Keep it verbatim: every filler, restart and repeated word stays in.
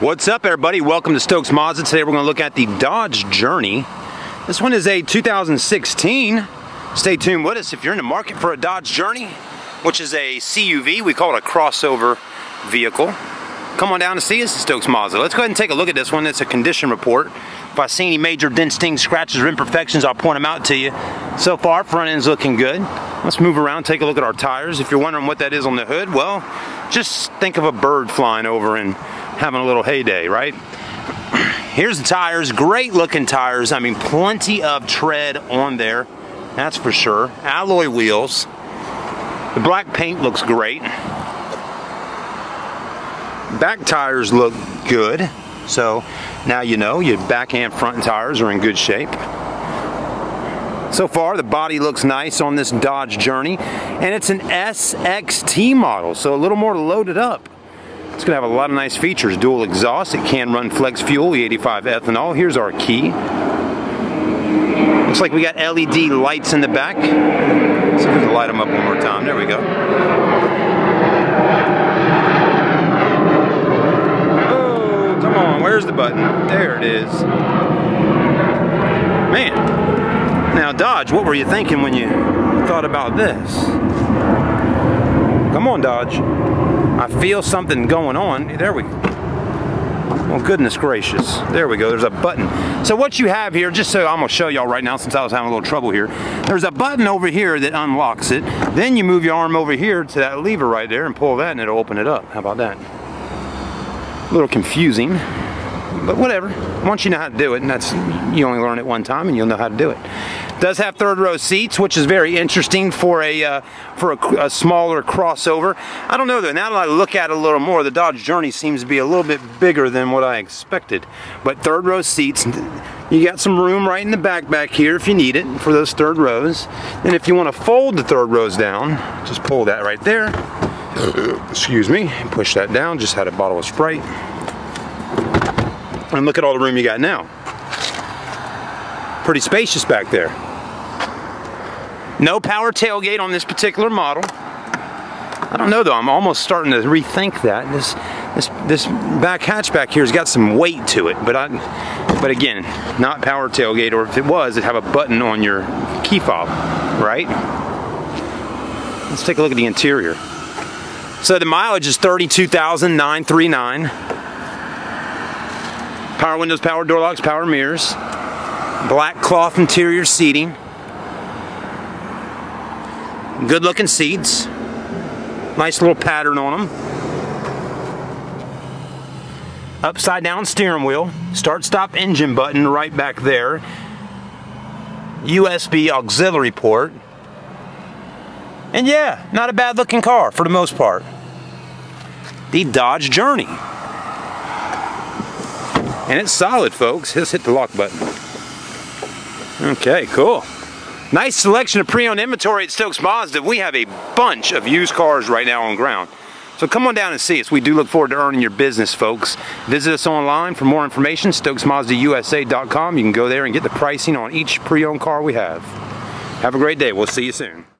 What's up, everybody? Welcome to Stokes Mazda. Today we're going to look at the Dodge Journey. This one is a two thousand sixteen. Stay tuned with us if you're in the market for a Dodge Journey, which is a C U V. We call it a crossover vehicle. Come on down to see us at Stokes Mazda. Let's go ahead and take a look at this one. It's a condition report. If I see any major dents, stings, scratches, or imperfections, I'll point them out to you. So far, front end's looking good. Let's move around, take a look at our tires. If you're wondering what that is on the hood, well, just think of a bird flying over and having a little heyday, right? Here's the tires, great looking tires. I mean, plenty of tread on there, that's for sure. Alloy wheels. The black paint looks great. Back tires look good. So now you know your back and front tires are in good shape. So far, the body looks nice on this Dodge Journey, and it's an S X T model, so a little more loaded up. It's going to have a lot of nice features. Dual exhaust, it can run flex fuel, E eighty-five ethanol. Here's our key. Looks like we got L E D lights in the back. Let's see if we can light them up one more time. There we go. Oh, come on, where's the button? There it is. Man. Now Dodge, what were you thinking when you thought about this? Come on, Dodge. I feel something going on. There we go. Well, goodness gracious. There we go. There's a button. So what you have here, just so I'm going to show y'all right now since I was having a little trouble here. There's a button over here that unlocks it. Then you move your arm over here to that lever right there and pull that and it'll open it up. How about that? A little confusing. But whatever, once you know how to do it, and that's, you only learn it one time and you'll know how to do it. Does have third row seats, which is very interesting for a uh, for a, a smaller crossover. I don't know though, now that I look at it a little more, the Dodge Journey seems to be a little bit bigger than what I expected. But third row seats, you got some room right in the back back here if you need it for those third rows. And if you want to fold the third rows down, just pull that right there. Excuse me, push that down, just had a bottle of Sprite. And look at all the room you got now. Pretty spacious back there. No power tailgate on this particular model. I don't know though, I'm almost starting to rethink that. This this this back hatchback here has got some weight to it, but I but again, not power tailgate, or if it was, it'd have a button on your key fob, right? Let's take a look at the interior. So the mileage is thirty-two thousand nine hundred thirty-nine. Power windows, power door locks, power mirrors. Black cloth interior seating. Good looking seats. Nice little pattern on them. Upside down steering wheel. Start stop engine button right back there. U S B auxiliary port. And yeah, not a bad looking car for the most part. The Dodge Journey. And it's solid, folks. Just hit the lock button. Okay, cool. Nice selection of pre-owned inventory at Stokes Mazda. We have a bunch of used cars right now on ground. So come on down and see us. We do look forward to earning your business, folks. Visit us online for more information, Stokes Mazda U S A dot com. You can go there and get the pricing on each pre-owned car we have. Have a great day. We'll see you soon.